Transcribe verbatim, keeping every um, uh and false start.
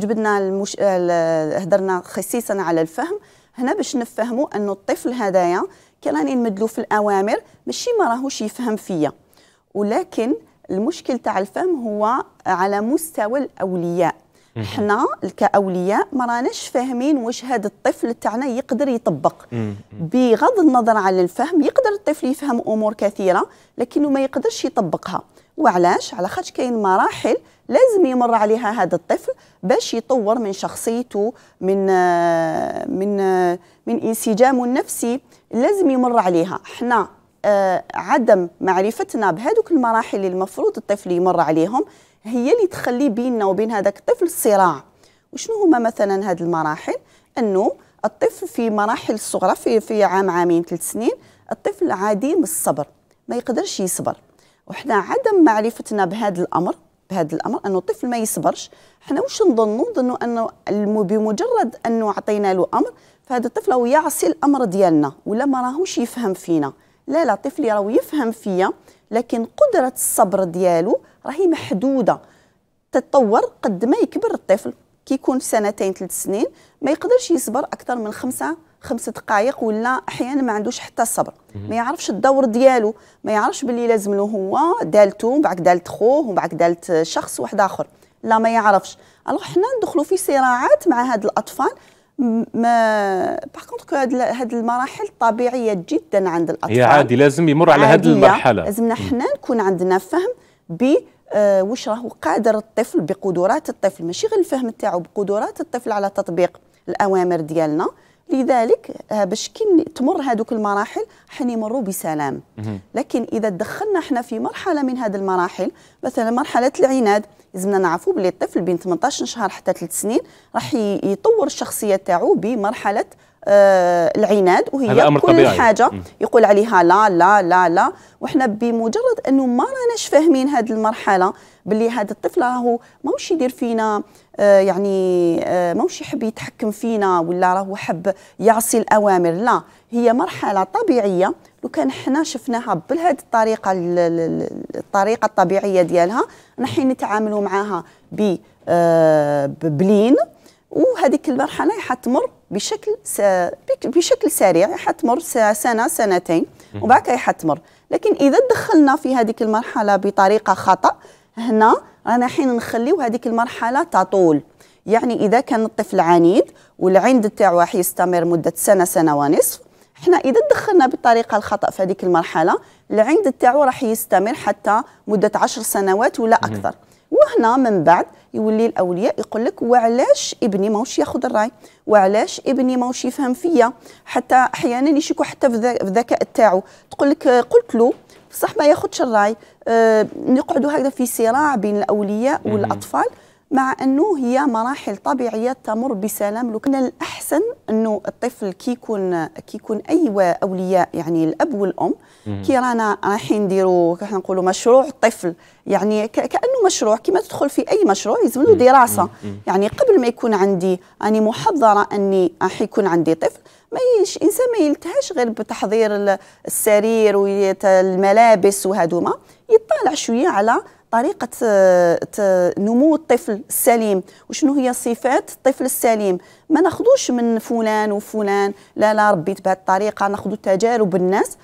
جبدنا المش... هدرنا خصيصا على الفهم هنا باش نفهموا انه الطفل هدايا كي راني نمدلو في الاوامر ماشي ما راهوش يفهم فيا، ولكن المشكل تاع الفهم هو على مستوى الاولياء. حنا كاولياء ما راناش فاهمين واش هذا الطفل تاعنا يقدر يطبق. بغض النظر على الفهم يقدر الطفل يفهم امور كثيره لكنه ما يقدرش يطبقها. وعلاش؟ على خاطر كاين مراحل لازم يمر عليها هذا الطفل باش يطور من شخصيته، من من من انسجامه النفسي، لازم يمر عليها. حنا عدم معرفتنا بهذوك المراحل اللي المفروض الطفل يمر عليهم هي اللي تخلي بيننا وبين هذاك الطفل صراع. وشنو هما مثلا هذه المراحل؟ انه الطفل في مراحل صغرى في في عام عامين ثلاث سنين الطفل عديم الصبر، ما يقدرش يصبر. وحنا عدم معرفتنا بهذا الامر بهذا الامر انه الطفل ما يصبرش، حنا واش نظنوا؟ نظنوا انه بمجرد انه عطينا له امر فهذا الطفل هو يعصي الامر ديالنا ولا ما راهوش يفهم فينا. لا لا، طفلي راهو يفهم فيا لكن قدرة الصبر ديالو راهي محدودة، تتطور قد ما يكبر الطفل. كي يكون سنتين ثلاث سنين ما يقدرش يصبر أكثر من خمسة خمسة دقائق، ولا أحيانا ما عندوش حتى صبر، ما يعرفش الدور ديالو، ما يعرفش باللي لازم له هو دالته ومن بعد دالت خوه ومن بعد دالت شخص واحد آخر، لا ما يعرفش. ألوغ حنا ندخلوا في صراعات مع هاد الأطفال. ما باغ هاد المراحل طبيعيه جدا عند الاطفال، هي عادي لازم يمر على هاد المرحله. لازمنا حنا نكون عندنا فهم ب آه واش راهو قادر الطفل، بقدرات الطفل، ماشي غير الفهم تاعو، بقدرات الطفل على تطبيق الاوامر ديالنا. لذلك آه باش كي تمر هذوك المراحل حنمروا بسلام. لكن اذا دخلنا احنا في مرحله من هذه المراحل، مثلا مرحله العناد، لازمنا نعرفوا بلي الطفل بين ثمنطاش شهر حتى ثلاث سنين راح يطور الشخصيه تاعو بمرحله آه العناد، وهي كل حاجه يقول عليها لا لا لا لا. وحنا بمجرد انه ما راناش فاهمين هذه المرحله بلي هذا الطفل راهو ماهوش يدير فينا آه يعني آه ماهوش يحب يتحكم فينا ولا راهو حب يعصي الاوامر، لا، هي مرحله طبيعيه. لو كان حنا شفناها بهذه الطريقه الطريقه الطبيعيه ديالها نحن نتعاملوا معها ب آه بلين، وهذيك المرحله حتمر بشكل بشكل سريع، حتمر سنه سنتين وبعد حتمر. لكن اذا دخلنا في هذيك المرحله بطريقه خطا هنا رانا حين نخليو هذيك المرحله تطول. يعني اذا كان الطفل عنيد والعند تاعو راح يستمر مده سنه سنه ونصف، احنا اذا دخلنا بالطريقه الخطا في هذيك المرحله العند تاعو راح يستمر حتى مده عشر سنوات ولا اكثر. وهنا من بعد يولي الاولياء يقول لك وعلاش ابني ماهوش ياخذ الراي، وعلاش ابني ماهوش يفهم فيا، حتى احيانا يشكو حتى في الذكاء تاعو، تقول لك قلت له بصح ما ياخذش الراي. أه نقعدوا هكذا في صراع بين الاولياء والاطفال، مع انه هي مراحل طبيعيه تمر بسلام. لو كان الاحسن انه الطفل كي يكون كي يكون اي اولياء، يعني الاب والام، كي رانا رايحين نديروا كيف نقولوا مشروع الطفل، يعني كانه مشروع كيما تدخل في اي مشروع لازم له دراسه. يعني قبل ما يكون عندي اني محضره اني راح يكون عندي طفل، ما يش انسان ما يلتهاش غير بتحضير السرير والملابس وهذوما، يطالع شويه على طريقة نمو الطفل السليم، وشنو هي صفات الطفل السليم. ما ناخذوش من فلان وفلان، لا لا ربيت بهذه الطريقة، ناخذوا تجارب الناس